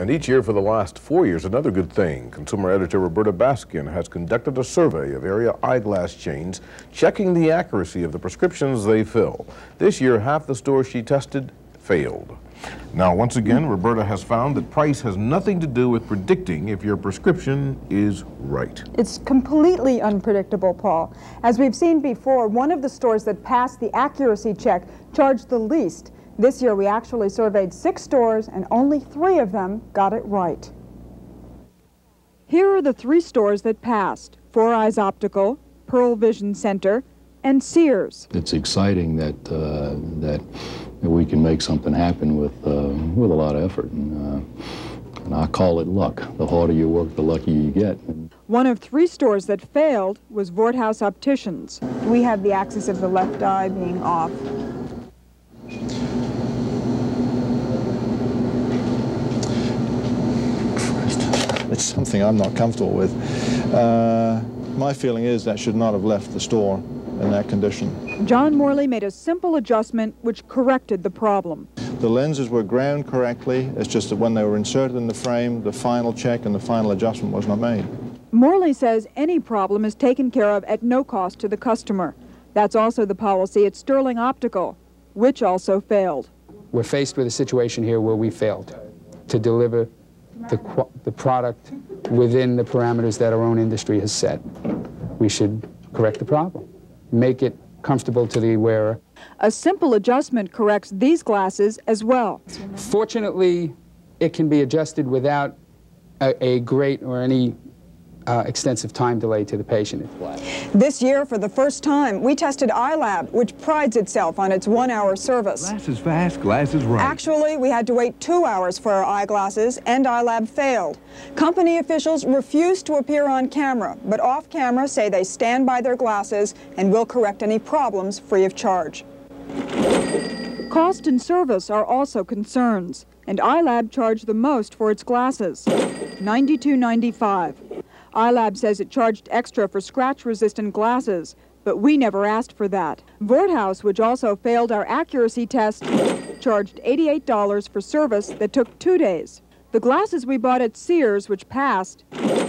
And each year for the last 4 years, another good thing, consumer editor Roberta Baskin has conducted a survey of area eyeglass chains, checking the accuracy of the prescriptions they fill. This year, half the stores she tested failed. Now, once again, Roberta has found that price has nothing to do with predicting if your prescription is right. It's completely unpredictable, Paul. As we've seen before, one of the stores that passed the accuracy check charged the least. This year, we actually surveyed 6 stores, and only 3 of them got it right. Here are the 3 stores that passed: For Eyes Optical, Pearl Vision Center, and Sears. It's exciting that we can make something happen with a lot of effort, and I call it luck. The harder you work, the luckier you get. One of 3 stores that failed was Voorthuis Opticians. We have the axis of the left eye being off. It's something I'm not comfortable with. My feeling is that should not have left the store in that condition. John Morley made a simple adjustment which corrected the problem. The lenses were ground correctly. It's just that when they were inserted in the frame, the final check and the final adjustment was not made. Morley says any problem is taken care of at no cost to the customer. That's also the policy at Sterling Optical, which also failed. We're faced with a situation here where we failed to deliver the product within the parameters that our own industry has set. We should correct the problem, make it comfortable to the wearer. A simple adjustment corrects these glasses as well. Fortunately, it can be adjusted without a great or any extensive time delay to the patient. This year, for the first time, we tested Eyelab, which prides itself on its 1-hour service. Glasses fast, glasses right. Actually, we had to wait 2 hours for our eyeglasses, and Eyelab failed. Company officials refused to appear on camera, but off camera say they stand by their glasses and will correct any problems free of charge. Cost and service are also concerns, and Eyelab charged the most for its glasses, $92.95. Eyelab says it charged extra for scratch-resistant glasses, but we never asked for that. Voorthuis, which also failed our accuracy test, charged $88 for service that took 2 days. The glasses we bought at Sears, which passed,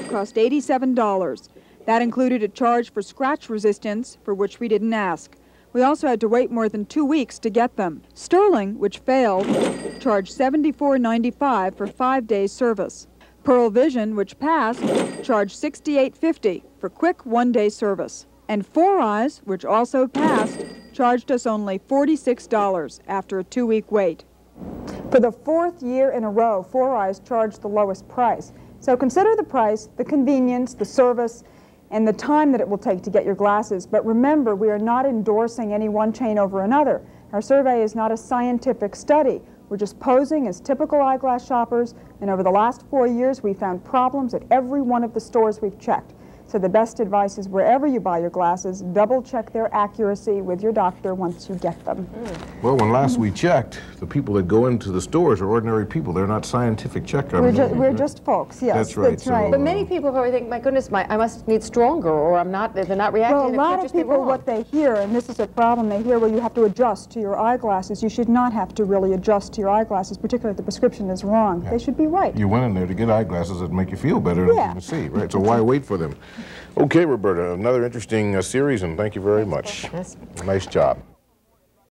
cost $87. That included a charge for scratch resistance, for which we didn't ask. We also had to wait more than 2 weeks to get them. Sterling, which failed, charged $74.95 for 5 days' service. Pearl Vision, which passed, charged $68.50 for quick 1-day service. And For Eyes, which also passed, charged us only $46 after a 2-week wait. For the 4th year in a row, For Eyes charged the lowest price. So consider the price, the convenience, the service, and the time that it will take to get your glasses. But remember, we are not endorsing any one chain over another. Our survey is not a scientific study. We're just posing as typical eyeglass shoppers, and over the last 4 years, we found problems at every one of the stores we've checked. So the best advice is wherever you buy your glasses, double-check their accuracy with your doctor once you get them. Well, when last we checked, the people that go into the stores are ordinary people. They're not scientific checkers. We're just folks, yes. That's right. That's right. So, but many people probably think, my goodness, I must need stronger, or I'm not, they're not reacting. Well, a lot of people, what they hear, and this is a problem they hear, well, you have to adjust to your eyeglasses. You should not have to really adjust to your eyeglasses, particularly if the prescription is wrong. Yeah. They should be right. You went in there to get eyeglasses that make you feel better and you can see, right? So why wait for them? Okay, Roberta, another interesting series, and thank you very much. Nice job.